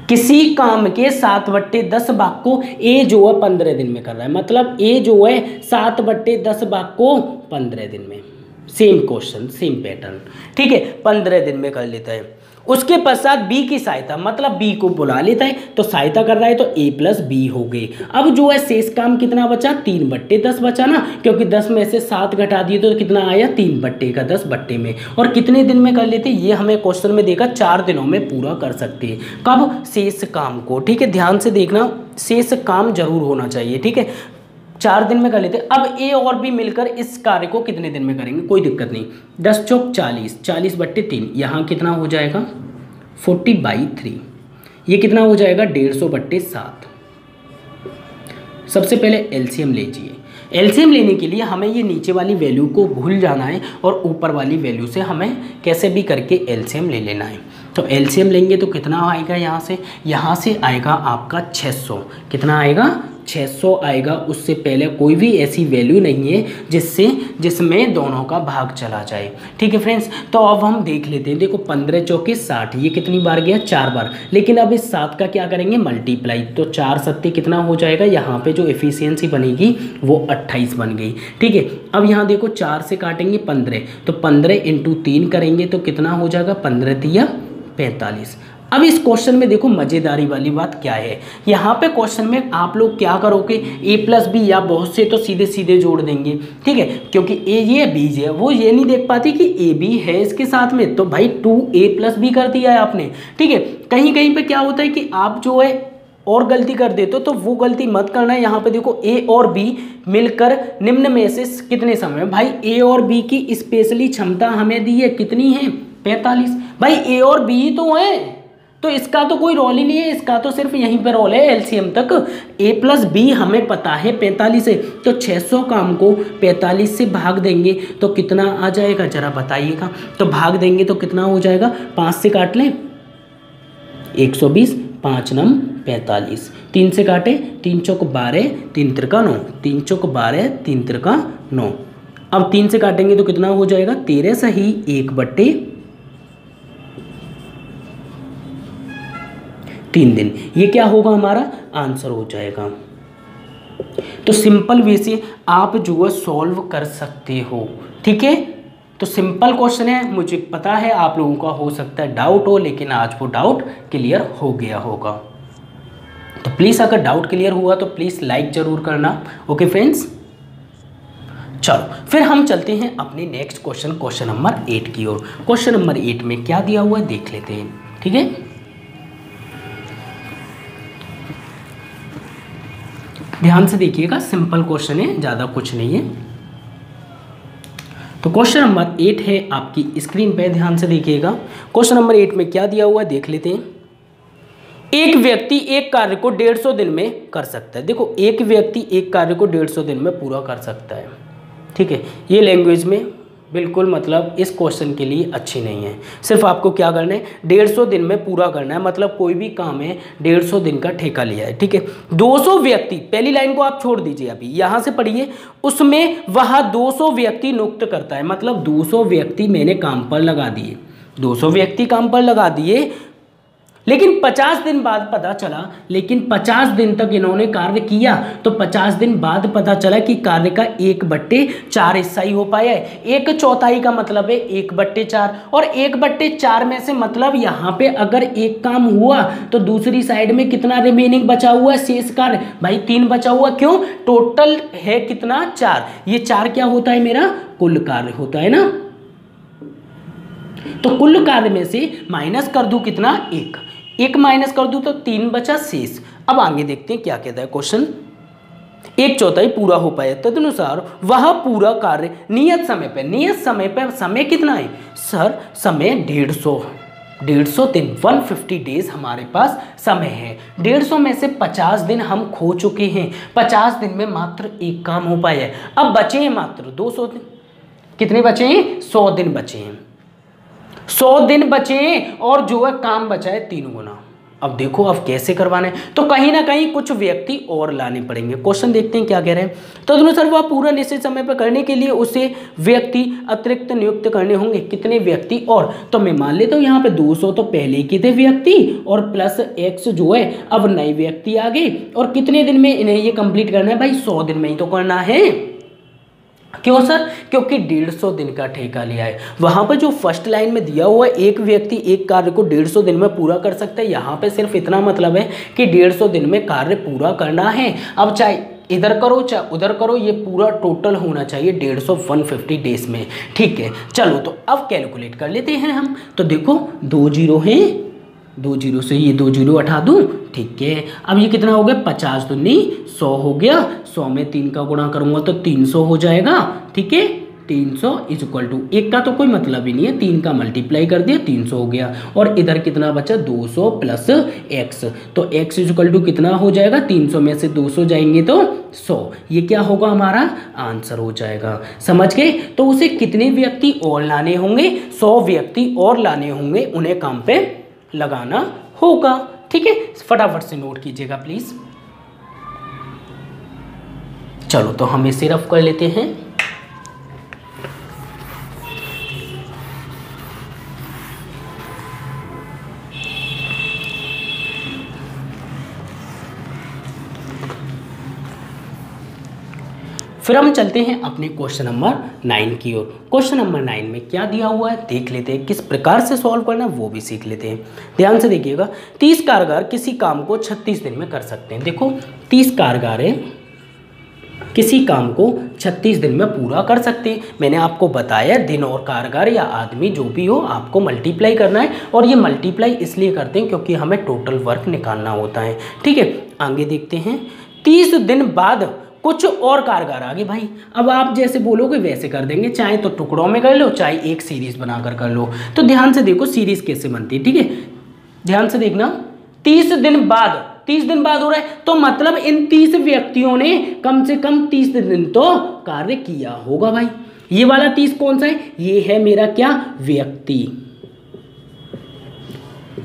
किसी काम के सात बट्टे दस भाग को ए जो है पंद्रह दिन में कर रहा है, मतलब ए जो है सात बट्टे दस भाग को पंद्रह दिन में, सेम क्वेश्चन सेम पैटर्न। ठीक है, पंद्रह दिन में कर लेता है, उसके पश्चात बी की सहायता, मतलब बी को बुला लेता है, तो सहायता कर रहा है तो ए प्लस बी हो गई। अब जो है शेष काम कितना बचा, तीन बट्टे दस बचा ना, क्योंकि दस में से सात घटा दिए तो कितना आया तीन बट्टे का दस बट्टे में, और कितने दिन में कर लेते ये हमें क्वेश्चन में देखा, चार दिनों में पूरा कर सकते हैं। कब, शेष काम को। ठीक है, ध्यान से देखना, शेष काम जरूर होना चाहिए। ठीक है, चार दिन में कर लेते। अब ए और बी मिलकर इस कार्य को कितने दिन में करेंगे, कोई दिक्कत नहीं, दस चौक चालीस, चालीस बट्टे तीन, यहाँ कितना हो जाएगा फोर्टी बाई थ्री, ये कितना हो जाएगा डेढ़ सौ बट्टे सात। सबसे पहले एलसीएम लीजिए, एलसीएम लेने के लिए हमें ये नीचे वाली वैल्यू को भूल जाना है और ऊपर वाली वैल्यू से हमें कैसे भी करके एलसीएम ले लेना है। तो एलसीएम लेंगे तो कितना आएगा, यहाँ से यहाँ से आएगा आपका छः सौ, कितना आएगा छः सौ आएगा, उससे पहले कोई भी ऐसी वैल्यू नहीं है जिससे जिसमें दोनों का भाग चला जाए। ठीक है फ्रेंड्स, तो अब हम देख लेते हैं, देखो पंद्रह चौके साठ, ये कितनी बार गया चार बार, लेकिन अब इस सात का क्या करेंगे मल्टीप्लाई, तो चार सत्ते कितना हो जाएगा, यहाँ पे जो एफिशिएंसी बनेगी वो अट्ठाईस बन गई। ठीक है, अब यहाँ देखो चार से काटेंगे पंद्रह, तो पंद्रह इंटू तीन करेंगे तो कितना हो जाएगा पंद्रह तिया पैंतालीस। अब इस क्वेश्चन में देखो मज़ेदारी वाली बात क्या है, यहाँ पे क्वेश्चन में आप लोग क्या करोगे, ए प्लस बी या बहुत से तो सीधे सीधे जोड़ देंगे। ठीक है, क्योंकि ए ये बी ये, वो ये नहीं देख पाती कि ए बी है इसके साथ में, तो भाई टू ए प्लस बी कर दिया है आपने। ठीक है, कहीं कहीं पे क्या होता है कि आप जो है और गलती कर देते हो, तो वो गलती मत करना है। यहाँ पे देखो ए और बी मिलकर निम्न में से कितने समय, भाई ए और बी की स्पेशली क्षमता हमें दी है कितनी है पैंतालीस, भाई ए और बी तो है, तो इसका तो कोई रोल ही नहीं है, इसका तो सिर्फ यहीं पर रोल है एलसीएम तक। a प्लस बी हमें पता है पैंतालीस है, तो छः सौ काम को पैंतालीस से भाग देंगे तो कितना आ जाएगा जरा बताइएगा, तो भाग देंगे तो कितना हो जाएगा, पाँच से काट लें एक सौ बीस, पाँच नम पैंतालीस, तीन से काटे तीन चौक बारह, तीन तिरका नौ, तीन चौक बारह, तीन तिरका नौ, अब तीन से काटेंगे तो कितना हो जाएगा तेरह सही एक बट्टे तीन दिन, ये क्या होगा हमारा आंसर हो जाएगा। तो सिंपल वे से आप जो है सॉल्व कर सकते हो। ठीक है, तो सिंपल क्वेश्चन है, मुझे पता है आप लोगों का हो सकता है डाउट हो, लेकिन आज वो डाउट क्लियर हो गया होगा। तो प्लीज़ अगर डाउट क्लियर हुआ तो प्लीज़ लाइक ज़रूर करना। ओके फ्रेंड्स, चलो फिर हम चलते हैं अपने next question question number eight की ओर। क्वेश्चन नंबर एट में क्या दिया हुआ है देख लेते हैं, ठीक है। ध्यान से देखिएगा, सिंपल क्वेश्चन है, ज़्यादा कुछ नहीं है। तो क्वेश्चन नंबर एट है आपकी स्क्रीन पे, ध्यान से देखिएगा। क्वेश्चन नंबर एट में क्या दिया हुआ है देख लेते हैं। एक व्यक्ति एक कार्य को डेढ़ सौ दिन में कर सकता है। देखो, एक व्यक्ति एक कार्य को डेढ़ सौ दिन में पूरा कर सकता है, ठीक है। ये लैंग्वेज में बिल्कुल मतलब इस क्वेश्चन के लिए अच्छी नहीं है। सिर्फ आपको क्या करना है, डेढ़ सौ दिन में पूरा करना है, मतलब कोई भी काम है डेढ़ सौ दिन का ठेका लिया है, ठीक है। दो सौ व्यक्ति, पहली लाइन को आप छोड़ दीजिए, अभी यहाँ से पढ़िए। उसमें वह दो सौ व्यक्ति नियुक्त करता है, मतलब दो सौ व्यक्ति मैंने काम पर लगा दिए, दो सौ व्यक्ति काम पर लगा दिए। लेकिन पचास दिन बाद पता चला, लेकिन पचास दिन तक इन्होंने कार्य किया, तो पचास दिन बाद पता चला कि कार्य का एक बट्टे चार हिस्सा ही हो पाया है। एक चौथाई का मतलब है एक बट्टे चार, और एक बट्टे चार में से मतलब यहाँ पे अगर एक काम हुआ तो दूसरी साइड में कितना रिमेनिंग बचा हुआ है, शेष कार्य भाई तीन बचा हुआ। क्यों, टोटल है कितना चार, ये चार क्या होता है, मेरा कुल कार्य होता है ना। तो कुल कार्य में से माइनस कर दूं कितना, एक, एक माइनस कर दूं तो तीन बचा शेष। अब आगे देखते हैं क्या कहता है क्वेश्चन। एक चौथाई पूरा हो पाया, तदनुसार वह पूरा कार्य नियत समय पर, नियत समय पर समय कितना है सर, समय डेढ़ सौ, डेढ़ सौ दिन एक सौ पचास डेज हमारे पास समय है। डेढ़ सौ में से पचास दिन हम खो चुके हैं, पचास दिन में मात्र एक काम हो पाया है। अब बचे हैं मात्र दो सौ दिन, कितने बचे हैं, सौ दिन बचे हैं, सौ दिन बचे और जो है काम बचा है तीन गुना। अब देखो अब कैसे करवाना है, तो कहीं ना कहीं कुछ व्यक्ति और लाने पड़ेंगे। क्वेश्चन देखते हैं क्या कह रहे हैं। तदनुसार वह पूरा निश्चित समय पर करने के लिए उसे व्यक्ति अतिरिक्त नियुक्त करने होंगे, कितने व्यक्ति और। तो मैं मान लेता हूँ यहाँ पे दो सौ तो पहले के थे व्यक्ति, और प्लस एक्स जो है अब नए व्यक्ति आ गए। और कितने दिन में इन्हें ये कंप्लीट करना है भाई, सौ दिन में ही तो करना है। क्यों सर, क्योंकि डेढ़ सौ दिन का ठेका लिया है। वहाँ पर जो फर्स्ट लाइन में दिया हुआ है एक व्यक्ति एक कार्य को डेढ़ सौ दिन में पूरा कर सकता है, यहाँ पे सिर्फ इतना मतलब है कि डेढ़ सौ दिन में कार्य पूरा करना है। अब चाहे इधर करो चाहे उधर करो, ये पूरा टोटल होना चाहिए डेढ़ सौ वन फिफ्टी डेज में, ठीक है। चलो तो अब कैलकुलेट कर लेते हैं हम। तो देखो दो जीरो हैं, दो जीरो से ये दो जीरो हटा दूँ, ठीक है। अब ये कितना हो गया, पचास तो नहीं सौ हो गया, सौ में तीन का गुणा करूँगा तो तीन सौ हो जाएगा, ठीक है। तीन सौ इज इक्वल टू, एक का तो कोई मतलब ही नहीं है, तीन का मल्टीप्लाई कर दिया तीन सौ हो गया। और इधर कितना बचा, दो सौ प्लस एक्स, तो एक्स इज इक्वल टू कितना हो जाएगा, तीन सौ में से दो सौ जाएंगे तो सौ, ये क्या होगा हमारा आंसर हो जाएगा। समझ गए, तो उसे कितने व्यक्ति और लाने होंगे, सौ व्यक्ति और लाने होंगे, उन्हें काम पर लगाना होगा, ठीक है। फटाफट से नोट कीजिएगा प्लीज। चलो तो हम इसे रफ कर लेते हैं। फिर हम चलते हैं अपने क्वेश्चन नंबर नाइन की ओर। क्वेश्चन नंबर नाइन में क्या दिया हुआ है देख लेते हैं, किस प्रकार से सॉल्व करना है वो भी सीख लेते हैं। ध्यान से देखिएगा, तीस कारगर किसी काम को छत्तीस दिन में कर सकते हैं। देखो तीस कारगर है, किसी काम को छत्तीस दिन में पूरा कर सकते हैं। मैंने आपको बताया दिन और कारगर या आदमी जो भी हो आपको मल्टीप्लाई करना है, और ये मल्टीप्लाई इसलिए करते हैं क्योंकि हमें टोटल वर्क निकालना होता है, ठीक है। आगे देखते हैं, तीस दिन बाद कुछ और कारगर आगे भाई, अब आप जैसे बोलोगे वैसे कर देंगे, चाहे तो टुकड़ों में कर लो चाहे एक सीरीज बनाकर कर लो। तो ध्यान से देखो सीरीज कैसे बनती है, ठीक है। ध्यान से देखना, तीस दिन बाद, तीस दिन बाद हो रहा है तो मतलब इन तीस व्यक्तियों ने कम से कम तीस दिन तो कार्य किया होगा भाई। ये वाला तीस कौन सा है, ये है मेरा क्या, व्यक्ति।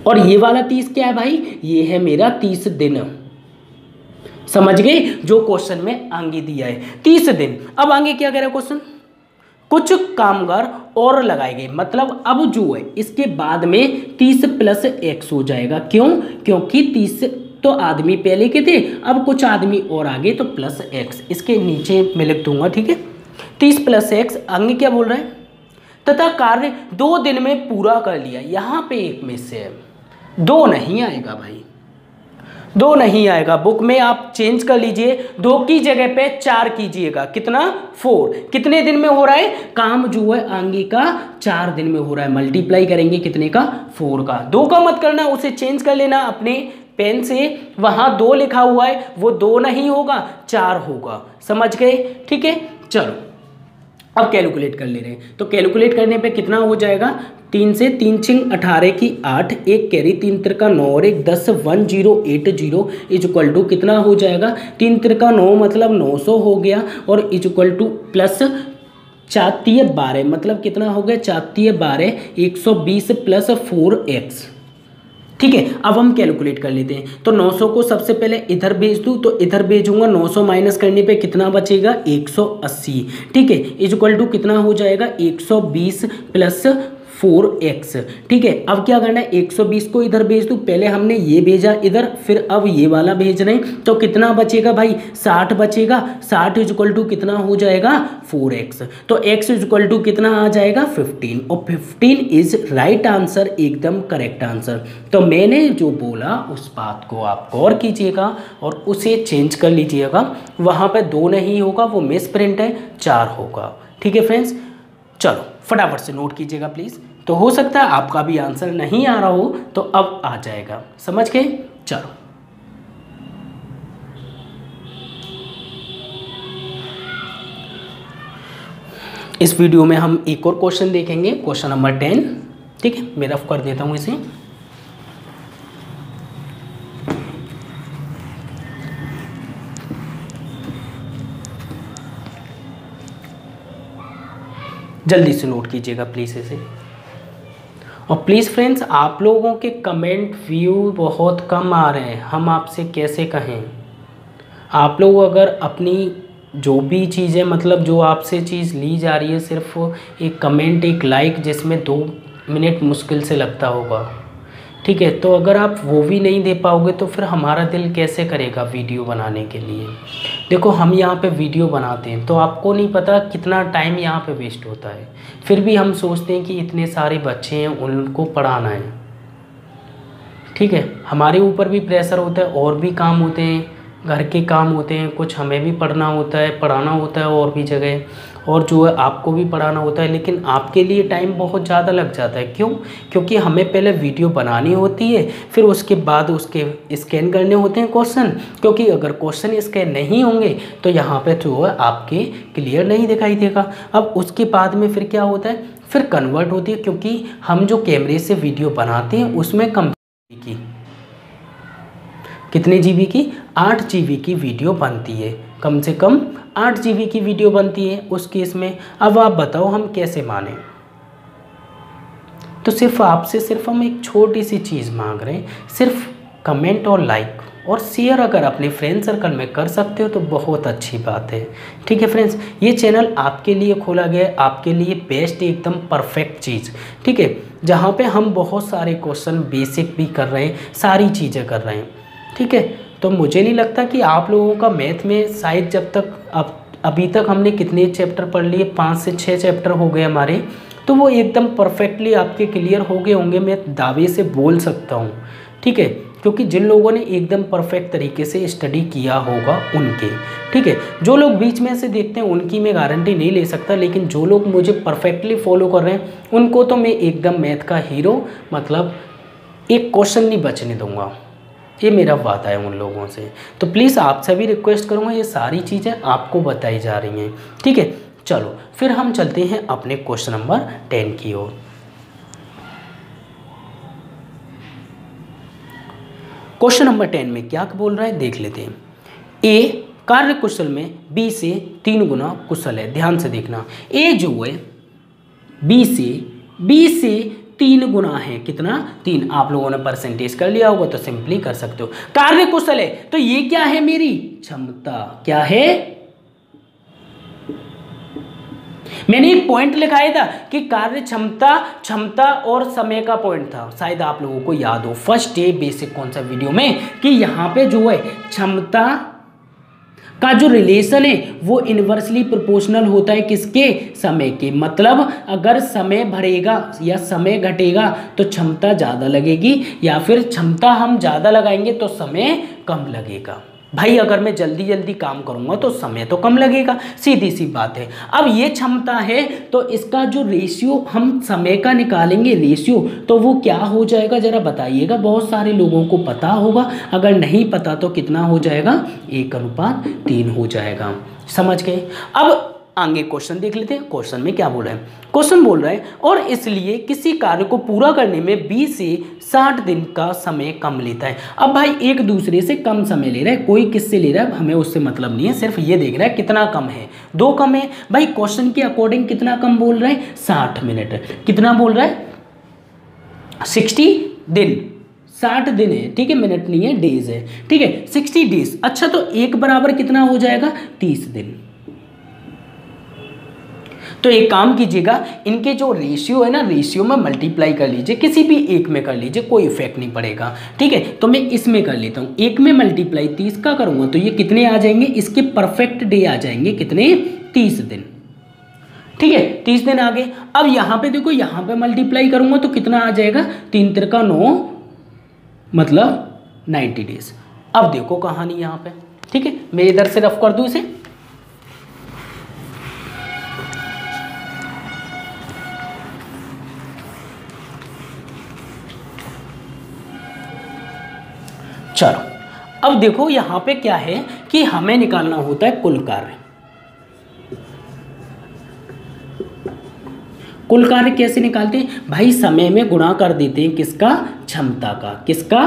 और ये वाला तीस क्या है भाई, ये है मेरा तीस दिन। समझ गए, जो क्वेश्चन में आगे दिया है तीस दिन। अब आगे क्या कह रहा है क्वेश्चन, कुछ कामगार और लगाए गए, मतलब अब जो है इसके बाद में तीस प्लस एक्स हो जाएगा। क्यों, क्योंकि तीस तो आदमी पहले के थे, अब कुछ आदमी और आ गए तो प्लस एक्स, इसके नीचे मैं लिख दूंगा, ठीक है। तीस प्लस एक्स। आगे क्या बोल रहा है, तथा कार्य दो दिन में पूरा कर लिया। यहाँ पे एक में से दो नहीं आएगा भाई, दो नहीं आएगा, बुक में आप चेंज कर लीजिए, दो की जगह पे चार कीजिएगा, कितना फोर। कितने दिन में हो रहा है काम जो है आंगी का, चार दिन में हो रहा है, मल्टीप्लाई करेंगे कितने का, फोर का। दो का मत करना, उसे चेंज कर लेना अपने पेन से, वहां दो लिखा हुआ है वो दो नहीं होगा, चार होगा, समझ गए, ठीक है। चलो अब कैलकुलेट कर ले रहे हैं, तो कैलकुलेट करने पे कितना हो जाएगा, तीन से तीन छिंग अठारह की आठ, एक कैरी, तीन तिर का नौ और एक दस, one zero eight zero is equal to कितना हो जाएगा, तीन तिर का नौ मतलब नौ सौ हो गया और इज इक्वल टू प्लस चातीय बारह मतलब कितना हो गया, चातीय बारह एक सौ बीस प्लस फोर एक्स, ठीक है। अब हम कैलकुलेट कर लेते हैं, तो नौ सौ को सबसे पहले इधर भेज दूँ, तो इधर भेजूंगा, नौ सौ माइनस करने पे कितना बचेगा एक सौ अस्सी, ठीक है, इज इक्वल टू कितना हो जाएगा एक सौ बीस प्लस फोर एक्स, ठीक है। अब क्या करना है, एक सौ बीस को इधर भेज दूँ, पहले हमने ये भेजा इधर, फिर अब ये वाला भेज रहे हैं, तो कितना बचेगा भाई, साठ बचेगा, साठ इज इक्वल टू कितना हो जाएगा फोर एक्स, तो x इज इक्वल टू कितना आ जाएगा पंद्रह, और पंद्रह इज राइट आंसर, एकदम करेक्ट आंसर। तो मैंने जो बोला उस बात को आप गौर कीजिएगा और उसे चेंज कर लीजिएगा, वहाँ पर दो नहीं होगा, वो मिस प्रिंट है, चार होगा, ठीक है फ्रेंड्स। चलो फटाफट से नोट कीजिएगा प्लीज़, तो हो सकता है आपका भी आंसर नहीं आ रहा हो, तो अब आ जाएगा, समझ के चलो। इस वीडियो में हम एक और क्वेश्चन देखेंगे, क्वेश्चन नंबर टेन, ठीक है, मैं रफ कर देता हूँ इसे। जल्दी से नोट कीजिएगा प्लीज़ इसे, और प्लीज़ फ्रेंड्स आप लोगों के कमेंट व्यू बहुत कम आ रहे हैं, हम आपसे कैसे कहें, आप लोग अगर अपनी जो भी चीज़ें मतलब जो आपसे चीज़ ली जा रही है, सिर्फ एक कमेंट एक लाइक जिसमें दो मिनट मुश्किल से लगता होगा, ठीक है, तो अगर आप वो भी नहीं दे पाओगे तो फिर हमारा दिल कैसे करेगा वीडियो बनाने के लिए। देखो हम यहाँ पे वीडियो बनाते हैं तो आपको नहीं पता कितना टाइम यहाँ पे वेस्ट होता है, फिर भी हम सोचते हैं कि इतने सारे बच्चे हैं उनको पढ़ाना है, ठीक है, हमारे ऊपर भी प्रेशर होता है, और भी काम होते हैं, घर के काम होते हैं, कुछ हमें भी पढ़ना होता है, पढ़ाना होता है और भी जगह, और जो है आपको भी पढ़ाना होता है, लेकिन आपके लिए टाइम बहुत ज़्यादा लग जाता है। क्यों? क्योंकि हमें पहले वीडियो बनानी होती है, फिर उसके बाद उसके स्कैन करने होते हैं क्वेश्चन, क्योंकि अगर क्वेश्चन स्कैन नहीं होंगे तो यहाँ पे जो है आपके क्लियर नहीं दिखाई देगा। अब उसके बाद में फिर क्या होता है, फिर कन्वर्ट होती है, क्योंकि हम जो कैमरे से वीडियो बनाते हैं उसमें कम की कितने जीबी की, आठ जीबी की वीडियो बनती है, कम से कम आठ जीबी की वीडियो बनती है उस केस में। अब आप बताओ हम कैसे माने, तो सिर्फ आपसे सिर्फ हम एक छोटी सी चीज़ मांग रहे हैं, सिर्फ कमेंट और लाइक और शेयर अगर अपने फ्रेंड सर्कल में कर सकते हो तो बहुत अच्छी बात है, ठीक है फ्रेंड्स। ये चैनल आपके लिए खोला गया है, आपके लिए बेस्ट एकदम परफेक्ट चीज़, ठीक है, जहाँ पे हम बहुत सारे क्वेश्चन बेसिक भी कर रहे हैं, सारी चीज़ें कर रहे हैं, ठीक है। तो मुझे नहीं लगता कि आप लोगों का मैथ में शायद जब तक अब अभी तक हमने कितने चैप्टर पढ़ लिए, पाँच से छः चैप्टर हो गए हमारे, तो वो एकदम परफेक्टली आपके क्लियर हो गए होंगे, मैं दावे से बोल सकता हूँ, ठीक है, क्योंकि जिन लोगों ने एकदम परफेक्ट तरीके से स्टडी किया होगा उनके, ठीक है। जो लोग बीच में से देखते हैं उनकी मैं गारंटी नहीं ले सकता, लेकिन जो लोग मुझे परफेक्टली फॉलो कर रहे हैं उनको तो मैं एकदम मैथ का हीरो, मतलब एक क्वेश्चन नहीं बचने दूँगा, ये मेरा वादा है उन लोगों से। तो प्लीज़ आपसे भी रिक्वेस्ट करूँगा, ये सारी चीज़ें आपको बताई जा रही हैं, ठीक है। चलो फिर हम चलते हैं अपने क्वेश्चन नंबर टेन की ओर। क्वेश्चन नंबर टेन में क्या बोल रहा है देख लेते हैं। ए कार्य कुशल में बी से तीन गुना कुशल है, ध्यान से देखना, ए जो है बी से बी से तीन गुना है, कितना, तीन, आप लोगों ने परसेंटेज कर लिया होगा तो सिंपली कर सकते हो। कार्य कुशल है तो ये क्या है, मेरी क्षमता, क्या है, मैंने एक पॉइंट लिखाया था कि कार्य क्षमता क्षमता और समय का पॉइंट था, शायद आप लोगों को याद हो फर्स्ट डे बेसिक कौन सा वीडियो में, कि यहां पे जो है क्षमता का जो रिलेशन है वो इन्वर्सली प्रोपोर्शनल होता है किसके, समय के। मतलब अगर समय बढ़ेगा या समय घटेगा तो क्षमता ज़्यादा लगेगी, या फिर क्षमता हम ज़्यादा लगाएंगे तो समय कम लगेगा। भाई अगर मैं जल्दी जल्दी काम करूंगा तो समय तो कम लगेगा, सीधी सी बात है। अब ये क्षमता है तो इसका जो रेशियो हम समय का निकालेंगे रेशियो, तो वो क्या हो जाएगा जरा बताइएगा। बहुत सारे लोगों को पता होगा, अगर नहीं पता तो कितना हो जाएगा, एक अनुपात तीन हो जाएगा। समझ गए। अब आगे क्वेश्चन देख लेते हैं। क्वेश्चन में क्या बोल रहा है, क्वेश्चन बोल रहा है और इसलिए किसी कार्य को पूरा करने में बीस से साठ दिन का समय कम लेता है। अब भाई एक दूसरे से कम समय ले रहा है, कोई किससे ले रहा है हमें उससे मतलब नहीं है, सिर्फ ये देख रहा है कितना कम है। दो कम है भाई, क्वेश्चन के अकॉर्डिंग कितना कम बोल रहा है, साठ मिनट। कितना बोल रहा है, सिक्सटी दिन, साठ दिन है, ठीक है, मिनट नहीं है, डेज है, ठीक है, सिक्सटी डेज। अच्छा तो एक बराबर कितना हो जाएगा, तीस दिन। तो एक काम कीजिएगा, इनके जो रेशियो है ना, रेशियो में मल्टीप्लाई कर लीजिए, किसी भी एक में कर लीजिए, कोई इफेक्ट नहीं पड़ेगा, ठीक है। तो मैं इसमें कर लेता हूँ, एक में मल्टीप्लाई तीस का करूँगा तो ये कितने आ जाएंगे, इसके परफेक्ट डे आ जाएंगे, कितने, तीस दिन, ठीक है, तीस दिन आ गए। अब यहाँ पे देखो, यहाँ पे मल्टीप्लाई करूँगा तो कितना आ जाएगा, तीन तिरका नौ, मतलब नाइन्टी डेज। अब देखो कहानी यहाँ पे, ठीक है, मैं इधर से रफ कर दूँ इसे, चलो। अब देखो यहाँ पे क्या है कि हमें निकालना होता है कुल कार्य। कुल कार्य कैसे निकालते हैं भाई, समय में गुणा कर देते हैं किसका, क्षमता का, किसका,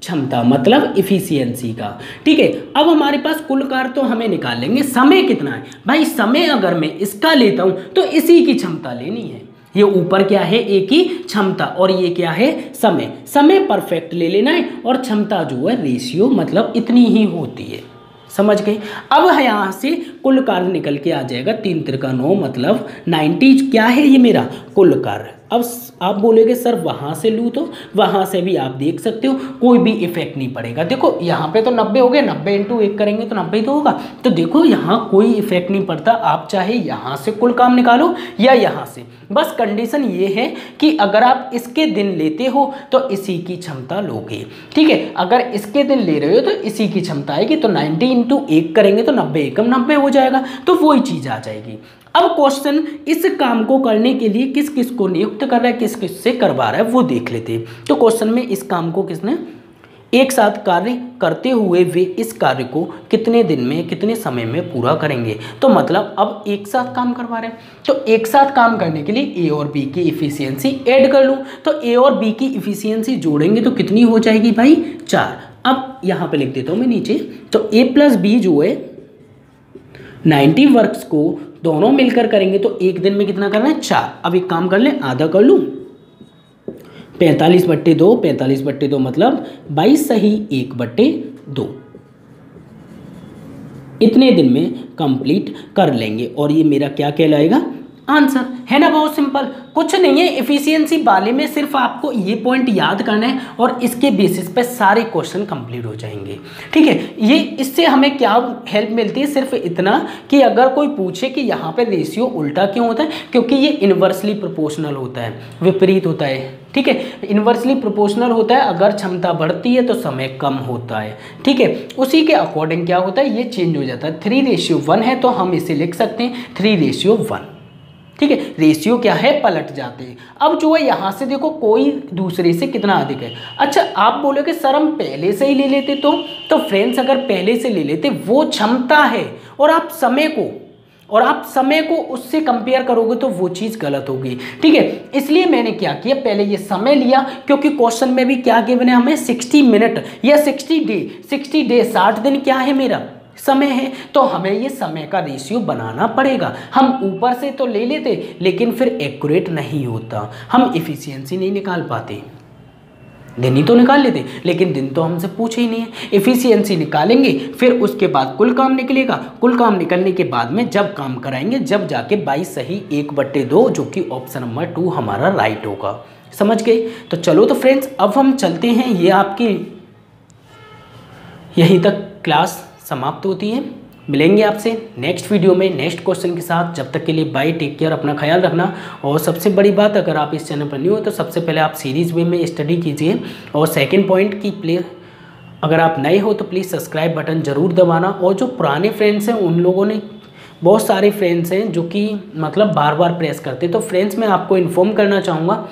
क्षमता, मतलब इफिशियंसी का, ठीक है। अब हमारे पास कुल कार्य तो हमें निकाल लेंगे, समय कितना है भाई, समय अगर मैं इसका लेता हूं तो इसी की क्षमता लेनी है। ये ऊपर क्या है, एक ही क्षमता, और ये क्या है, समय। समय परफेक्ट ले लेना है और क्षमता जो है रेशियो, मतलब इतनी ही होती है। समझ गए। अब यहाँ से कुल कार्य निकल के आ जाएगा तीन तिरका नौ, मतलब नाइन्टी क्या है ये मेरा कुल कार्य। अब आप बोलेंगे सर वहाँ से लूँ तो वहाँ से भी आप देख सकते हो, कोई भी इफेक्ट नहीं पड़ेगा। देखो यहाँ पे तो नब्बे हो गए, नब्बे इंटू एक करेंगे तो नब्बे तो होगा, तो देखो यहाँ कोई इफेक्ट नहीं पड़ता। आप चाहे यहाँ से कुल काम निकालो या यहाँ से, बस कंडीशन ये है कि अगर आप इसके दिन लेते हो तो इसी की क्षमता लोगे, ठीक है। अगर इसके दिन ले रहे हो तो इसी की क्षमता आएगी, तो नाइन्टी इंटू एक करेंगे तो नब्बे एकम नब्बे हो जाएगा, तो वही चीज़ आ जाएगी। अब क्वेश्चन इस काम को करने के लिए किस किस को नियुक्त कर रहा है, किस किस से करवा रहा है, वो देख लेते हैं। तो क्वेश्चन में इस काम को किसने, एक साथ कार्य करते हुए वे इस कार्य को कितने दिन में, कितने समय में पूरा करेंगे। तो मतलब अब एक साथ काम करवा रहे हैं, तो एक साथ काम करने के लिए ए और बी की इफिशियंसी ऐड कर लूँ, तो ए और बी की इफिशियंसी जोड़ेंगे तो कितनी हो जाएगी भाई, चार। अब यहाँ पर लिख देता हूँ मैं नीचे, तो ए प्लस बी जो है नाइन्टी वर्क्स को दोनों मिलकर करेंगे तो एक दिन में कितना करना है, चार। अब एक काम कर लें, आधा कर लूँ, पैंतालीस बट्टे दो, पैंतालीस बट्टे दो मतलब बाईस सही एक बट्टे दो, इतने दिन में कंप्लीट कर लेंगे, और ये मेरा क्या कहलाएगा, आंसर है ना। बहुत सिंपल, कुछ नहीं है। एफिशिएंसी वाले में सिर्फ आपको ये पॉइंट याद करना है और इसके बेसिस पे सारे क्वेश्चन कंप्लीट हो जाएंगे, ठीक है। ये इससे हमें क्या हेल्प मिलती है, सिर्फ इतना कि अगर कोई पूछे कि यहाँ पे रेशियो उल्टा क्यों होता है, क्योंकि ये इन्वर्सली प्रोपोर्शनल होता है, विपरीत होता है, ठीक है। इन्वर्सली प्रोपोर्शनल होता है, अगर क्षमता बढ़ती है तो समय कम होता है, ठीक है। उसी के अकॉर्डिंग क्या होता है, ये चेंज हो जाता है। थ्री रेशियो वन है तो हम इसे लिख सकते हैं थ्री रेशियो वन, ठीक है। रेशियो क्या है, पलट जाते हैं। अब जो है यहाँ से देखो कोई दूसरे से कितना अधिक है। अच्छा आप बोलोगे सर हम पहले से ही ले लेते तो तो फ्रेंड्स अगर पहले से ले लेते, वो क्षमता है, और आप समय को और आप समय को उससे कंपेयर करोगे तो वो चीज़ गलत होगी, ठीक है। इसलिए मैंने क्या किया, पहले ये समय लिया, क्योंकि क्वेश्चन में भी क्या गिवन है हमें, सिक्सटी मिनट या सिक्सटी डे, सिक्सटी डे साठ दिन क्या है मेरा, समय है। तो हमें ये समय का रेशियो बनाना पड़ेगा। हम ऊपर से तो ले लेते लेकिन फिर एक्यूरेट नहीं होता, हम इफिशियंसी नहीं निकाल पाते। दिन ही तो निकाल लेते लेकिन दिन तो हमसे पूछे ही नहीं है। इफिशियंसी निकालेंगे, फिर उसके बाद कुल काम निकलेगा, कुल काम निकलने के बाद में जब काम कराएंगे जब जाके बाईस सही एक बट्टे दो, जो कि ऑप्शन नंबर टू हमारा राइट होगा। समझ गए। तो चलो तो फ्रेंड्स अब हम चलते हैं, ये आपकी यहीं तक क्लास समाप्त होती है। मिलेंगे आपसे नेक्स्ट वीडियो में नेक्स्ट क्वेश्चन के साथ। जब तक के लिए बाय, टेक केयर, अपना ख्याल रखना। और सबसे बड़ी बात, अगर आप इस चैनल पर न्यू हो तो सबसे पहले आप सीरीज वे में स्टडी कीजिए। और सेकेंड पॉइंट की प्ले अगर आप नए हो तो प्लीज़ सब्सक्राइब बटन ज़रूर दबाना। और जो पुराने फ्रेंड्स हैं उन लोगों ने, बहुत सारे फ्रेंड्स हैं जो कि मतलब बार बार प्रेस करते, तो फ्रेंड्स मैं आपको इन्फॉर्म करना चाहूँगा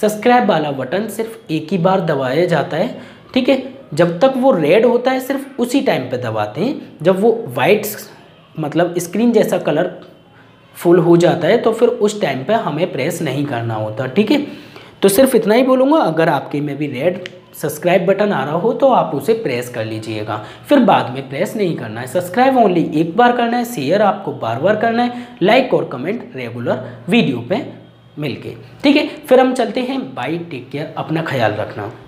सब्सक्राइब वाला बटन सिर्फ एक ही बार दबाया जाता है, ठीक है। जब तक वो रेड होता है सिर्फ उसी टाइम पे दबाते हैं, जब वो वाइट मतलब स्क्रीन जैसा कलर फुल हो जाता है तो फिर उस टाइम पे हमें प्रेस नहीं करना होता, ठीक है। तो सिर्फ इतना ही बोलूँगा, अगर आपके में भी रेड सब्सक्राइब बटन आ रहा हो तो आप उसे प्रेस कर लीजिएगा, फिर बाद में प्रेस नहीं करना है। सब्सक्राइब ओनली एक बार करना है, शेयर आपको बार बार करना है, लाइक और कमेंट रेगुलर वीडियो पे मिलके, ठीक है। फिर हम चलते हैं, बाय, टेक केयर, अपना ख्याल रखना।